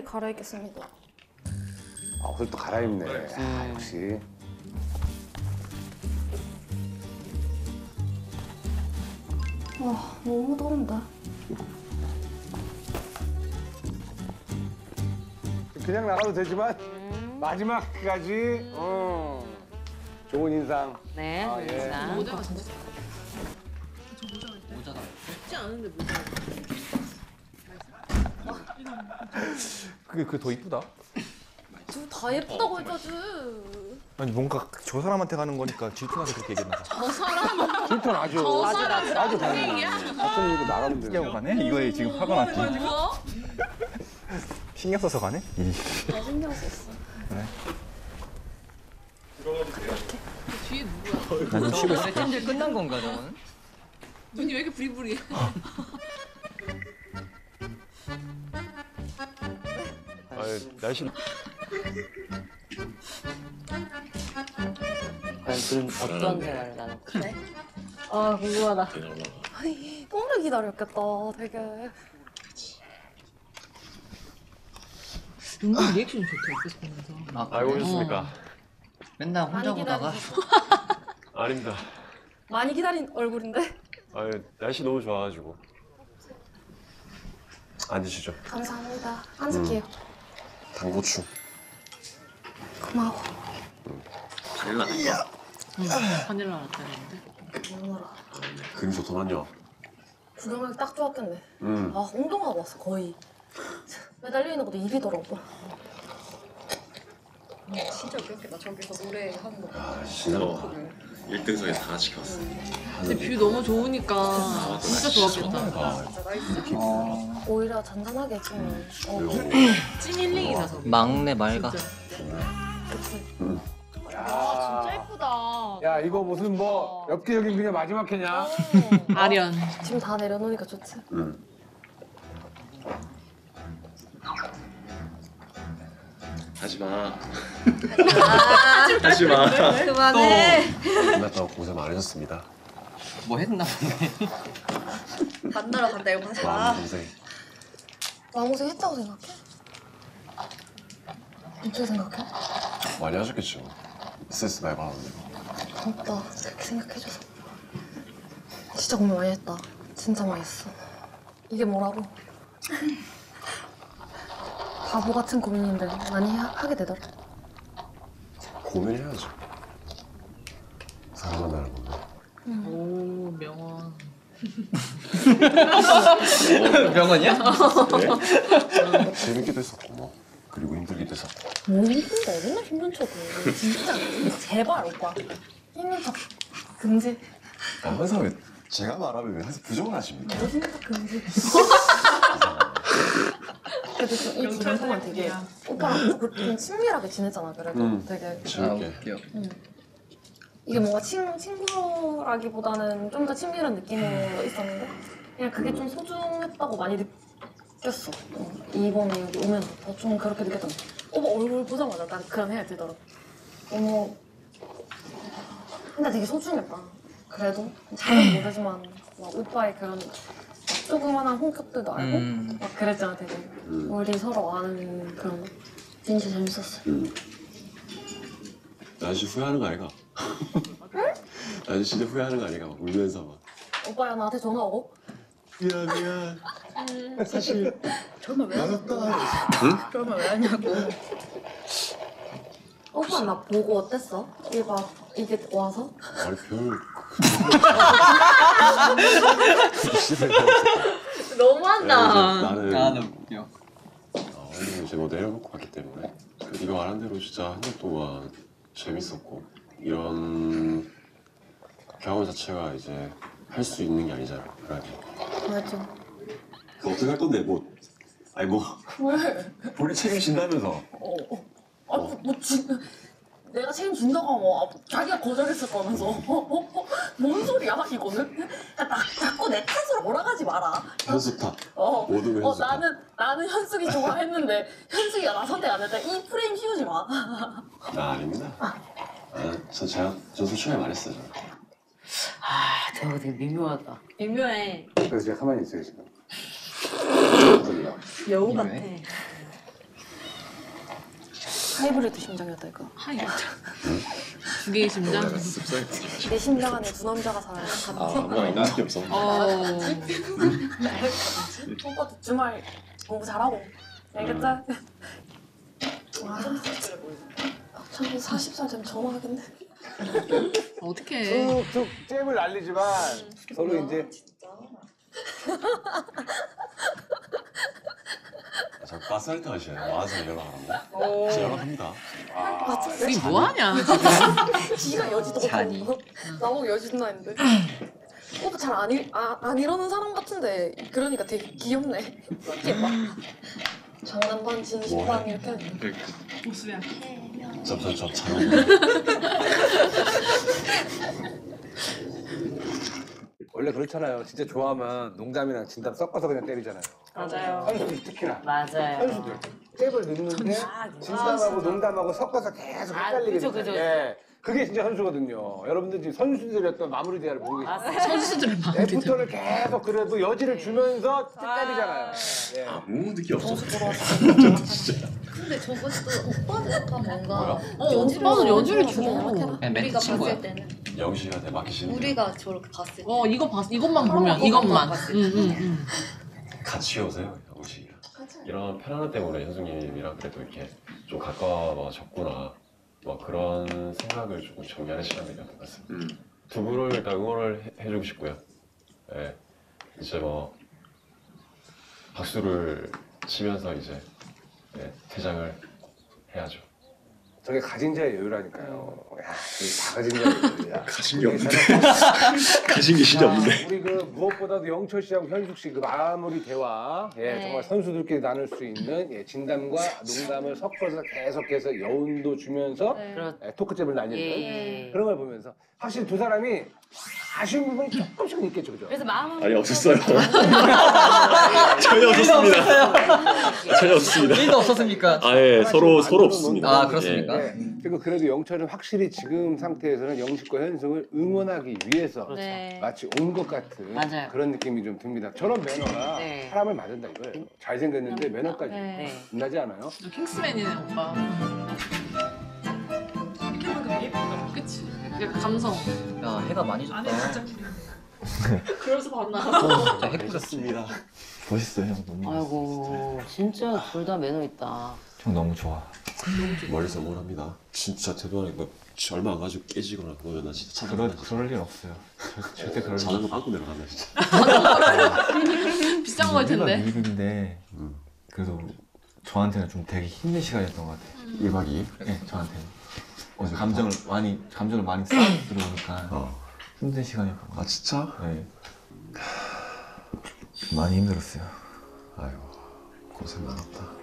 빨리 갈아입겠습니다. 아, 오늘 또 갈아입네. 아, 역시. 와, 너무 더운다. 그냥 나가도 되지만 마지막까지 좋은 인상. 네, 아, 예. 인상. 모자가 진짜 잘 어울려. 저 모자가 쉽지 않은데 모자가. 그게 그게 더 이쁘다. 지금 다 예쁘다고 했다지. 아니 뭔가 저 사람한테 가는 거니까 질투나서 그렇게 얘기했나 봐. 저 사람? 질투나죠. 저 사람? 아주 당연이야. 갑자기 이거 나가면 돼. 하고 가네? 이거에 지금 화가 났지. 뭐야? 신경 써서 가네? 나 신경 썼어. 그래. 이렇게? 뒤에 누구야? 나 눈치고 있어. 찜질 끝난 건가, 저건? 눈이 왜 이렇게 부리부리해? 날씨는... 과연 둘은 어떤 대화를 나누고 그래? 아, 궁금하다. 아니, 오래 기다렸겠다, 되게. 은근 리액션이 좋다, 있었으면서. 아, 알고 계셨습니까? 맨날 혼자 보다가. 아닙니다. 많이 기다린 얼굴인데? 아, 날씨 너무 좋아가지고. 앉으시죠. 감사합니다. 앉을게요. 당고추. 고마워. 큰일 났다. 큰일 났다는데. 오늘아. 그림 좋더만요. 구경하기 딱 좋았겠네. 아, 홍동하고 왔어, 거의. 매달려 있는 것도 일이더라고. 진짜 웃겼겠다. 저기서 노래하는 거. 아, 진짜 1등석에 다 같이 갔어. 근데 뷰 너무 좋으니까 아, 진짜 좋았겠다. 아, 오히려 잔잔하게 좀. 찐 힐링이다, 저기. 막내 말가. 와, 진짜 예쁘다. 야, 이거 무슨 뭐 엽기 여긴 그냥 마지막 회냐? 아련. 지금 다 내려놓으니까 좋지? 하지마. 하지마. 그만해. 만났다고 고생 많으셨습니다. 뭐 했나 보네. 만나러 간다 이거 하지 마. 마음고생. 마음고생 했다고 생각해? 어떻게 생각해? 많이 하셨겠죠. 스트레스 많이 받았는데. 고맙다. 그렇게 생각해줘서. 진짜 고민 많이 했다. 진짜 많이 했어. 이게 뭐라고? 바보 같은 고민인데 많이 하게 되더라. 고민해야죠. 사람 만나는 건데. 오, 명언. 명언이야? 네? 재밌기도 했었고 뭐. 그리고 힘들기도 했었고. 뭐 힘든데? 맨날 힘든 척을. 진짜 제발 오빠. 힘든 척 금지. 아, 항상 왜 제가 말하면 왜 항상 부정을 하십니까? 힘든 척 금지. 그래도 이 기간 동안 되게 오빠랑 좀 친밀하게 지냈잖아. 그래도 되게 즐겁게. 이게 뭔가 친구라기보다는 좀 더 친밀한 느낌으로 있었는데 그냥 그게 좀 소중했다고 많이 느꼈어. 이번에 여기 오면서 더 좀 그렇게 느꼈던 오빠 얼굴 보자마자 난 그런 생각이 들더라고. 너무 근데 되게 소중했다. 그래도 잘은 모르지만 막 오빠의 그런 조그만한 혼격들도 알고 막 그랬잖아. 되게 우리 서로 아는 그런 거. 진짜 재밌었어. 아저씨 후회하는 거 아이가? 응? 아저씨도 후회하는 거 아이가? 막 울면서 막. 오빠야 나한테 전화하고? 미안. 사실 전화 왜 하냐고. 응? 전화 왜 하냐고. 오빠 나 보고 어땠어? 이봐 이게 와서? 아니 별. 너무한다. 나는 웃겨. 오늘 이제 뭐 내려놓고 갔기 때문에 네가 말한 대로 진짜 한 달 동안 재밌었고 이런 경험 자체가 이제 할 수 있는 게 아니잖아. 맞아. 어떻게 할 건데 뭐? 아니 뭐? 왜? 본인 책임진다면서. 아 뭐 지금. 내가 책임준다고 하면 자기가 거절했을 거면서 뭔 소리야 이거는? 자꾸 내 탓으로 몰아가지 마라. 현숙 탓. 모두 현숙 탓. 나는 현숙이 좋아했는데 현숙이가 나 선택 안 했다. 이 프레임 씌우지 마. 아, 아닙니다. 저 솔직히 말했어요. 아, 저거 되게 미묘하다. 미묘해. 그래서 제가 가만히 있어요 지금. 여우 같아. 하이브리드 심장이었다 이거. 하이브리드. 두 개의 심장. 내 심장 안에 두 남자가 살아요. 아, 뭐야 나밖에 없어. 오빠도 주말 공부 잘하고. 알겠다. 와, 40살 되면 전화하겠네. 어떡해. 툭툭 잽을 날리지만 서로 이제. 자꾸 가스할 때 하시네. 와서 연락하라고. 제가 연락합니다. 우리 뭐하냐. 지가 여지도 없고 나보고 여지도 했는데. 오빠 잘 안 이러는 사람 같은데 그러니까 되게 귀엽네. 이렇게 막 장난반 진심반 이렇게 하는데. 모습이야. 저 참. 원래 그렇잖아요. 진짜 좋아하면 농담이랑 진담 섞어서 그냥 때리잖아요. 맞아요. 선수들 특히나. 맞아요. 선수들. 잽을 넣는데 진담하고 농담하고 섞어서 계속 헷갈리게 돼요. 그죠. 예. 그게 진짜 선수거든요. 여러분들 지금 선수들의 어떤 마무리 대화를 보고 계시죠. 아, 선수들의 마무리 대화. 애프터를 계속 그래도 여지를 주면서 때리잖아요. 예. 아무 느낌 없었어. 진짜. 근데 저것도 오빠도 약간 뭔가 오빠는 여지를 주고 우리가 봤을 때는 영희 씨가 대박이시는 우리가 저렇게 봤을 때 이거 봤어 이것만 보면 이것만 같이 오세요 영희 씨랑 이런 편안함 때문에 현숙님이랑 그래도 이렇게 좀 가까워졌구나 뭐 그런 생각을 조금 정리하는 시간이었던 것 같습니다. 두 분을 일단 응원을 해주고 싶고요. 예 이제 뭐 박수를 치면서 이제. 네, 퇴장을 해야죠. 저게 가진 자의 여유라니까요. 야, 다 가진 자의 여유야. 가진 게 없는데. 가진 게 진짜 없는데. 우리 그 무엇보다도 영철 씨하고 현숙 씨 그 마무리 대화, 예, 네. 정말 선수들끼리 나눌 수 있는 예, 진담과 농담을 섞어서 계속해서 여운도 주면서 네. 예, 토크잽을 날리는 예. 그런 걸 보면서 확실히 두 사람이 아쉬운 부분이 조금씩은 있겠죠, 그죠? 그래서 마음은 아니 없었어요. 전혀 없었습니다. 전혀 없습니다. 일도 없었습니까? 아 예, 서로 없습니다. 아 그렇습니까? 예. 그리고 그래도 영철은 확실히 지금 상태에서는 영식과 현숙을 응원하기 위해서 네. 마치 온 것 같은 맞아요. 그런 느낌이 좀 듭니다. 저런 매너가 네. 사람을 만든다 이거예요. 잘생겼는데 매너까지 빛나지 네. 않아요? 킹스맨이네 오빠. 이렇게 하면 되게 예쁘다, 그치? 약간 감성. 야, 해가 많이 졌다. 안에 진짜 그래서 봤나? 진짜 해꾸졌습니다. 멋있어요, 형. 너무 아이고, 진짜 둘 다 매너 있다. 형 너무 좋아. 멀리서 응원합니다. 진짜 대단하게 막 얼마 안 가지고 깨지거나 그러나 진짜 참 그럴 일 없어요. 절대 그럴 일 없어요. 자전거 안고 내려간다, 진짜. 비싼 걸 텐데. 1박 2일인데 그래도 저한테는 좀 되게 힘든 시간이었던 것 같아요. 1박 2일? 네, 저한테는. 감정을 많이 쌓아 들어오니까 힘든 시간이었거든요. 아 진짜? 네. 많이 힘들었어요. 아이고 고생 많았다.